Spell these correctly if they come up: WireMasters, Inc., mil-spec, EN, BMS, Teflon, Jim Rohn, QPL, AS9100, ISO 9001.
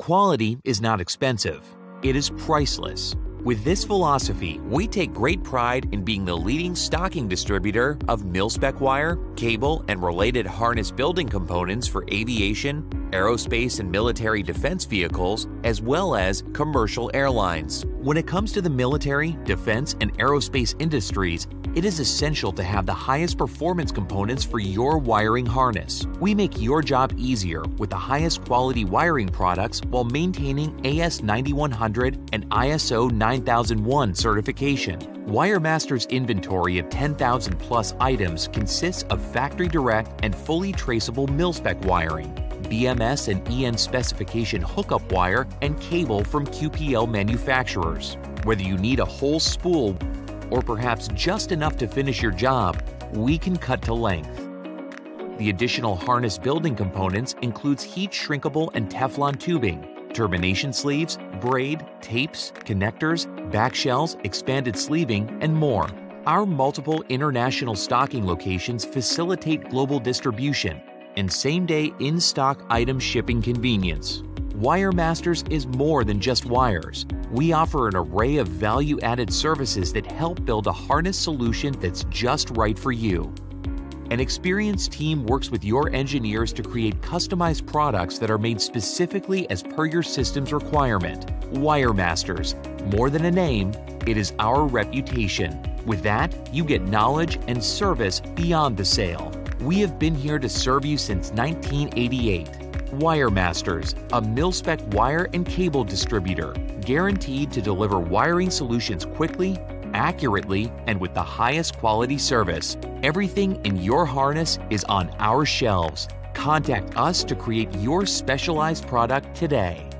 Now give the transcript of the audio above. Quality is not expensive, it is priceless. With this philosophy, we take great pride in being the leading stocking distributor of mil-spec wire, cable, and related harness building components for aviation, aerospace and military defense vehicles, as well as commercial airlines. When it comes to the military, defense, and aerospace industries, it is essential to have the highest performance components for your wiring harness. We make your job easier with the highest quality wiring products while maintaining AS9100 and ISO 9001 certification. WireMasters' inventory of 10,000 plus items consists of factory direct and fully traceable mil-spec wiring, BMS and EN specification hookup wire, and cable from QPL manufacturers. Whether you need a whole spool, or perhaps just enough to finish your job, we can cut to length. The additional harness building components includes heat shrinkable and Teflon tubing, termination sleeves, braid, tapes, connectors, back shells, expanded sleeving, and more. Our multiple international stocking locations facilitate global distribution and same-day in-stock item shipping convenience. WireMasters is more than just wires. We offer an array of value-added services that help build a harness solution that's just right for you. An experienced team works with your engineers to create customized products that are made specifically as per your system's requirement. WireMasters, more than a name, it is our reputation. With that, you get knowledge and service beyond the sale. We have been here to serve you since 1988. WireMasters, a mil-spec wire and cable distributor, guaranteed to deliver wiring solutions quickly, accurately, and with the highest quality service. Everything in your harness is on our shelves. Contact us to create your specialized product today.